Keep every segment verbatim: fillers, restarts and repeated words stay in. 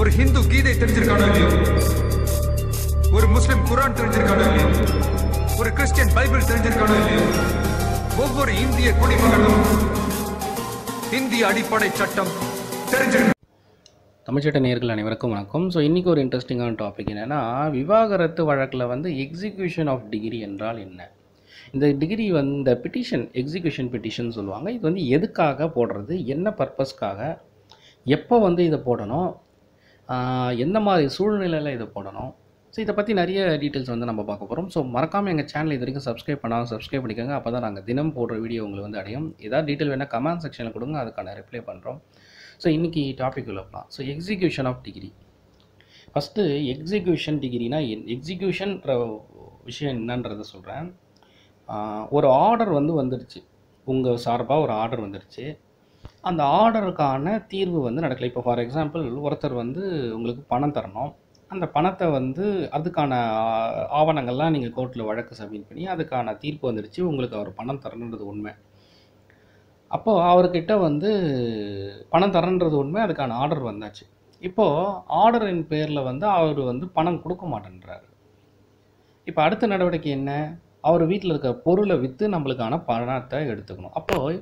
ஒரு ஹிந்து கீதை தெரிஞ்சிருக்கானோ இல்லையோ, ஒரு முஸ்லிம் குரான் தெரிஞ்சிருக்கானோ இல்லையோ, ஒரு கிறிஸ்டியன் பைபிள் தெரிஞ்சிருக்கானோ இல்லையோ, ஒவ்வொரு இந்திய குடிமகனும் இந்திய அடிப்படை சட்டம் தெரிஞ்சிருக்க. தமிழ்ச்சட்ட நேயர்கள் அனைவருக்கும் வணக்கம். ஸோ இன்றைக்கி ஒரு இன்ட்ரெஸ்டிங்கான டாபிக் என்னென்னா, விவாகரத்து வழக்கில் வந்து எக்ஸிக்யூஷன் ஆஃப் டிகிரி என்றால் என்ன? இந்த டிகிரி வந்து இந்த பிட்டிஷன், எக்ஸிக்யூஷன் பிட்டிஷன் சொல்லுவாங்க. இது வந்து எதுக்காக போடுறது, என்ன பர்பஸ்க்காக, எப்போ வந்து இதை போடணும், எந்த மாதிரி சூழ்நிலையில் இதை போடணும், ஸோ இதை பற்றி நிறைய டீட்டெயில்ஸ் வந்து நம்ம பார்க்க போகிறோம். ஸோ மறக்காமல் எங்கள் சேனல் இது வரைக்கும் சப்ஸ்கிரைப் பண்ணாலும் சப்ஸ்கிரைப் பண்ணிக்கோங்க. அப்போ தான் நாங்கள் தினம் போடுற வீடியோ உங்களுக்கு வந்து அடையும். ஏதாவது டீட்டெயில் வேணால் கமெண்ட் செக்ஷனில் கொடுங்க, அதுக்கான ரிப்ளை பண்ணுறோம். ஸோ இன்றைக்கி டாபிக் உள்ள போகலாம். So execution of degree. First execution டிகிரினா எக்ஸிக்யூஷன்ற விஷயம் என்னன்றதை சொல்கிறேன். ஒரு ஆர்டர் வந்து வந்துடுச்சு, உங்கள் சார்பாக ஒரு ஆர்டர் வந்துடுச்சு. அந்த ஆர்டருக்கான தீர்வு வந்து நடக்கலை. இப்போ ஃபார் எக்ஸாம்பிள், ஒருத்தர் வந்து உங்களுக்கு பணம் தரணும். அந்த பணத்தை வந்து அதுக்கான ஆவணங்கள்லாம் நீங்கள் கோர்ட்டில் வழக்கு சப்மிட் பண்ணி அதுக்கான தீர்ப்பு வந்துடுச்சு, உங்களுக்கு அவர் பணம் தரணுன்றது உண்மை. அப்போது அவர்கிட்ட வந்து பணம் தரணுன்றது உண்மை, அதுக்கான ஆர்டர் வந்தாச்சு. இப்போது ஆர்டரின் பேரில் வந்து அவர் வந்து பணம் கொடுக்க மாட்டேன்றார். இப்போ அடுத்த நடவடிக்கை என்ன? அவர் வீட்டில் இருக்க பொருளை விற்று நம்மளுக்கான பணத்தை எடுத்துக்கணும். அப்போது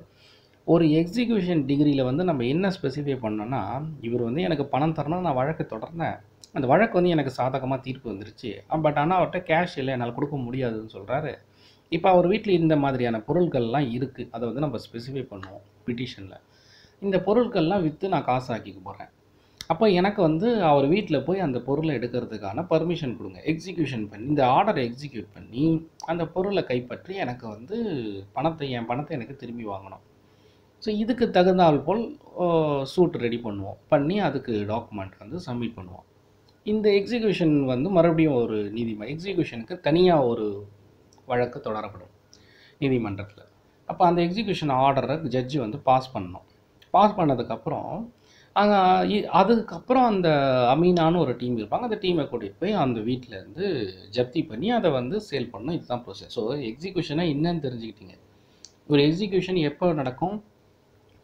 ஒரு எக்ஸிக்யூஷன் டிகிரியில் வந்து நம்ம என்ன ஸ்பெசிஃபை பண்ணோன்னா, இவர் வந்து எனக்கு பணம் தரணும், நான் வழக்கு தொடர்ந்தேன், அந்த வழக்கு வந்து எனக்கு சாதகமாக தீர்ப்பு வந்துருச்சு, பட் ஆனால் அவர்கிட்ட கேஷ் இல்லை, என்னால் கொடுக்க முடியாதுன்னு சொல்கிறாரு. இப்போ அவர் வீட்டில் இந்த மாதிரியான பொருட்கள்லாம் இருக்குது, அதை வந்து நம்ம ஸ்பெசிஃபை பண்ணுவோம் பிட்டிஷனில். இந்த பொருட்கள்லாம் விற்று நான் காசு ஆக்கிக்க போகிறேன். அப்போ எனக்கு வந்து அவர் வீட்டில் போய் அந்த பொருளை எடுக்கிறதுக்கான பர்மிஷன் கொடுங்க, எக்ஸிக்யூஷன் பண்ணி இந்த ஆர்டரை எக்ஸிக்யூட் பண்ணி அந்த பொருளை கைப்பற்றி எனக்கு வந்து பணத்தை, என் பணத்தை எனக்கு திரும்பி வாங்கணும். ஸோ இதுக்கு தகுந்தால் போல் சூட் ரெடி பண்ணுவோம், பண்ணி அதுக்கு டாக்குமெண்ட் வந்து சப்மிட் பண்ணுவோம். இந்த எக்ஸிக்யூஷன் வந்து மறுபடியும் ஒரு நீதிமன்ற எக்ஸிக்யூஷனுக்கு தனியாக ஒரு வழக்கு தொடரப்படும் நீதிமன்றத்தில். அப்போ அந்த எக்ஸிக்யூஷன் ஆர்டரை ஜட்ஜு வந்து பாஸ் பண்ணணும். பாஸ் பண்ணதுக்கப்புறம் அதுக்கப்புறம் அந்த அமீனான்னு ஒரு டீம் இருப்பாங்க, அந்த டீமை கூட்டிகிட்டு போய் அந்த வீட்டிலேருந்து ஜப்தி பண்ணி அதை வந்து சேல் பண்ணணும். இதுதான் ப்ரோசஸ். ஸோ எக்ஸிக்யூஷனை என்னன்னு தெரிஞ்சுக்கிட்டீங்க. ஒரு எக்ஸிக்யூஷன் எப்போ நடக்கும்?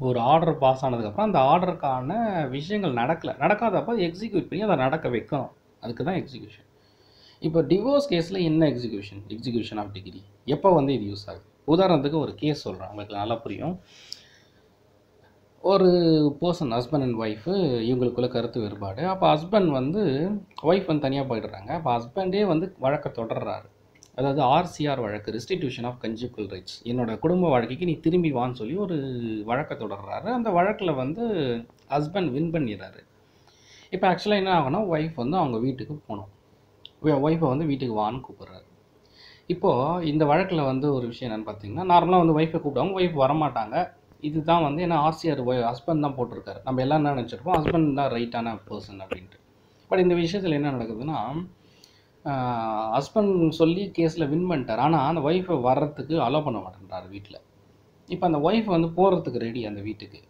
ஒரு ஆர்டர் பாஸ் ஆனதுக்கப்புறம் அந்த ஆர்டருக்கான விஷயங்கள் நடக்கலை, நடக்காதப்போ எக்ஸிக்யூட் பண்ணி அதை நடக்க வைக்கணும், அதுக்கு தான் எக்ஸிக்யூஷன். இப்போ டிவோர்ஸ் கேஸில் என்ன எக்ஸிக்யூஷன், எக்ஸிக்யூஷன் ஆஃப் டிகிரி எப்போ வந்து இது யூஸ் ஆகுது? உதாரணத்துக்கு ஒரு கேஸ் சொல்கிறேன், உங்களுக்கு நல்லா புரியும். ஒரு பர்சன், ஹஸ்பண்ட் அண்ட் ஒய்ஃபு, இவங்களுக்குள்ள கருத்து வேறுபாடு. அப்போ ஹஸ்பண்ட் வந்து ஒய்ஃப் வந்து தனியாக போயிடுறாங்க. அப்போ ஹஸ்பண்டே வந்து வழக்கை தொடர்றாரு, அதாவது ஆர்சிஆர் வழக்கு, ரெஸ்டிடியூஷன் ஆஃப் கன்ஜுகல் ரைட்ஸ், என்னோடய குடும்ப வாழ்க்கைக்கு நீ திரும்பி வான்னு சொல்லி ஒரு வழக்கை தொடர்றாரு. அந்த வழக்கில் வந்து ஹஸ்பண்ட் வின் பண்ணிடுறாரு. இப்போ ஆக்சுவலாக என்ன ஆகுனா, ஒய்ஃப் வந்து அவங்க வீட்டுக்கு போகணும், ஒய்ஃபை வந்து வீட்டுக்கு வான்னு கூப்பிட்றாரு. இப்போது இந்த வழக்கில் வந்து ஒரு விஷயம் என்னென்னு பார்த்தீங்கன்னா, நார்மலாக வந்து ஒய்ஃபை கூப்பிடுவாங்க, ஒய்ஃப் வரமாட்டாங்க. இதுதான் வந்து ஏன்னா ஆர்சிஆர் ஹஸ்பண்ட் தான் போட்டிருக்காரு. நம்ம எல்லாம் என்ன நினச்சிருப்போம், ஹஸ்பண்ட் தான் ரைட்டான பர்சன் அப்படின்ட்டு. பட் இந்த விஷயத்தில் என்ன நடக்குதுன்னா, ஹஸ்பண்ட் சொல்லி கேஸில் வின் பண்ணிட்டார், ஆனால் அந்த ஒய்ஃபை வர்றதுக்கு அலோவ் பண்ண மாட்டேன்றாரு வீட்டில். இப்போ அந்த ஒய்ஃப் வந்து போகிறதுக்கு ரெடி அந்த வீட்டுக்கு,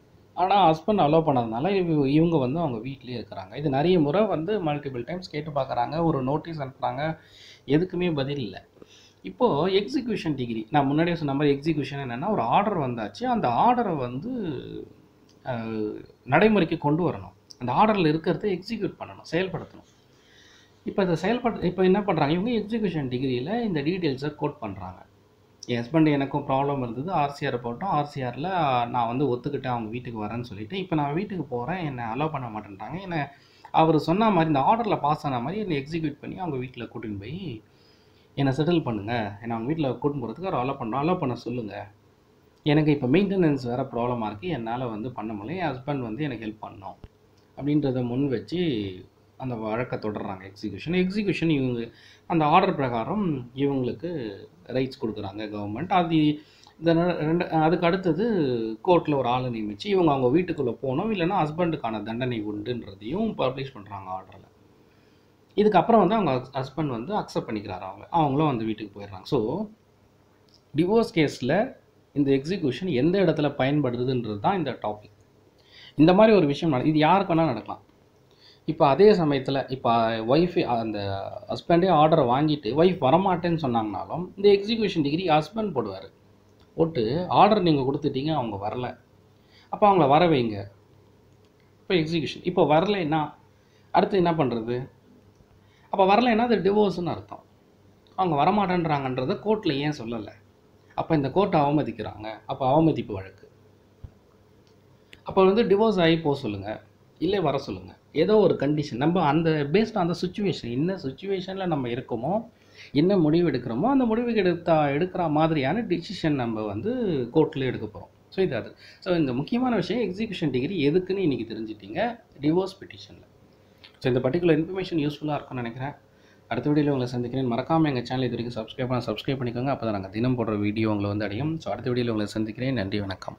ஆனால் ஹஸ்பண்ட் அலோவ் பண்ணதுனால இவங்க வந்து அவங்க வீட்டிலே இருக்கிறாங்க. இது நிறைய முறை வந்து மல்டிபிள் டைம்ஸ் கேட்டு பார்க்குறாங்க, ஒரு நோட்டீஸ் அனுப்புகிறாங்க, எதுக்குமே பதில் இல்லை. இப்போது எக்ஸிக்யூஷன் டிகிரி, நான் முன்னாடியே சொன்ன மாதிரி எக்ஸிக்யூஷன் என்னென்னா, ஒரு ஆர்டர் வந்தாச்சு, அந்த ஆர்டரை வந்து நடைமுறைக்கு கொண்டு வரணும், அந்த ஆர்டரில் இருக்கிறத எக்ஸிக்யூட் பண்ணணும், செயல்படுத்தணும். இப்போ அதை செயல்பட இப்போ என்ன பண்ணுறாங்க இவங்க, எக்ஸிக்யூஷன் டிகிரியில் இந்த டீட்டெயில்ஸை கோட் பண்ணுறாங்க. என் ஹஸ்பண்ட் எனக்கும் ப்ராப்ளம் இருந்தது, ஆர்சிஆரை போட்டோம், ஆர்சிஆரில் நான் வந்து ஒத்துக்கிட்டேன், அவங்க வீட்டுக்கு வரேன்னு சொல்லிவிட்டு இப்போ நான் வீட்டுக்கு போகிறேன், என்னை அலோவ் பண்ண மாட்டேன்றாங்க, என்னை அவர் சொன்ன மாதிரி இந்த ஆர்டரில் பாஸ் ஆன மாதிரி என்னை எக்ஸிக்யூட் பண்ணி அவங்க வீட்டில் கூட்டின்னு போய் என்னை செட்டில் பண்ணுங்கள், என்னை அவங்க வீட்டில் கூட்டின்னு போகிறதுக்கு அவர் அலோவ் பண்ணுறோம், அலோவ் பண்ண சொல்லுங்கள், எனக்கு இப்போ மெயின்டெனன்ஸ் வேறு ப்ராப்ளமாக இருக்குது, என்னால் வந்து பண்ண முடியல, என் ஹஸ்பண்ட் வந்து எனக்கு ஹெல்ப் பண்ணோம் அப்படின்றத முன் வச்சு அந்த வழக்கை தொடர்றாங்க. எக்ஸிக்யூஷன் எக்ஸிக்யூஷன் இவங்க அந்த ஆர்டர் பிரகாரம் இவங்களுக்கு ரைட்ஸ் கொடுக்குறாங்க கவர்மெண்ட். அது இதனால் ரெண்டு அதுக்கு அடுத்தது கோர்ட்டில் ஒரு ஆளை நியமித்து இவங்க அவங்க வீட்டுக்குள்ளே போகணும், இல்லைன்னா ஹஸ்பண்டுக்கான தண்டனை உண்டுன்றதையும் பப்ளிஷ் பண்ணுறாங்க ஆர்டரில். இதுக்கப்புறம் வந்து அவங்க ஹஸ்பண்ட் வந்து அக்செப்ட் பண்ணிக்கிறாரு, அவங்க அவங்களும் வந்து வீட்டுக்கு போயிடுறாங்க. ஸோ டிவோர்ஸ் கேஸில் இந்த எக்ஸிக்யூஷன் எந்த இடத்துல பயன்படுதுன்றது தான் இந்த டாபிக். இந்த மாதிரி ஒரு விஷயம் நட இது யாருக்கு வேணால் நடக்கலாம். இப்போ அதே சமயத்தில் இப்போ ஒய்ஃபு அந்த ஹஸ்பண்டே ஆர்டரை வாங்கிட்டு ஒய்ஃப் வரமாட்டேன்னு சொன்னாங்கனாலும் இந்த எக்ஸிக்யூஷன் டிகிரி ஹஸ்பண்ட் போடுவார். போட்டு ஆர்டர் நீங்கள் கொடுத்துட்டீங்க, அவங்க வரலை, அப்போ அவங்கள வர வைங்க, இப்போ எக்ஸிக்யூஷன். இப்போ வரலைன்னா அடுத்து என்ன பண்ணுறது? அப்போ வரலைன்னா அது டிவோர்ஸ்னு அர்த்தம். அவங்க வரமாட்டேன்றாங்கன்றதை கோர்ட்டில் ஏன் சொல்லலை? அப்போ இந்த கோர்ட்டை அவமதிக்கிறாங்க. அப்போ அவமதிப்பு வழக்கு. அப்போ வந்து டிவோர்ஸ் ஆகி போக சொல்லுங்கள், இல்லை வர சொல்லுங்கள், ஏதோ ஒரு கண்டிஷன். நம்ம அந்த பேஸ்ட் அந்த சுச்சுவேஷன், என்ன சுச்சுவேஷனில் நம்ம இருக்கோமோ, என்ன முடிவு எடுக்கிறோமோ, அந்த முடிவுக்கு எடுத்தா எடுக்கிற மாதிரியான டிசிஷன் நம்ம வந்து கோர்ட்டில் எடுக்க போகிறோம். ஸோ இது அது. ஸோ இந்த முக்கியமான விஷயம் எக்ஸிக்யூஷன் டிகிரி எதுக்குன்னு இன்றைக்கி தெரிஞ்சிட்டிங்க டிவோர்ஸ் பெட்டிஷனில். ஸோ இந்த பர்டிகுலர் இன்ஃபர்மேஷன் யூஸ்ஃபுல்லாக இருக்கும்னு நினைக்கிறேன். அடுத்த வீடியோவில் உங்களை சந்திக்கிறேன். மறக்காமல் எங்கள் சேனல் இது வரைக்கும் சப்ஸ்கிரைப் பண்ண சப்ஸ்கிரைப் பண்ணிக்கோங்க. அப்போ தான் நாங்கள் தினம் போடுற வீடியோ உங்களை வந்து அடையும். ஸோ அடுத்த வீடியோவில் உங்களை சந்திக்கிறேன். நன்றி, வணக்கம்.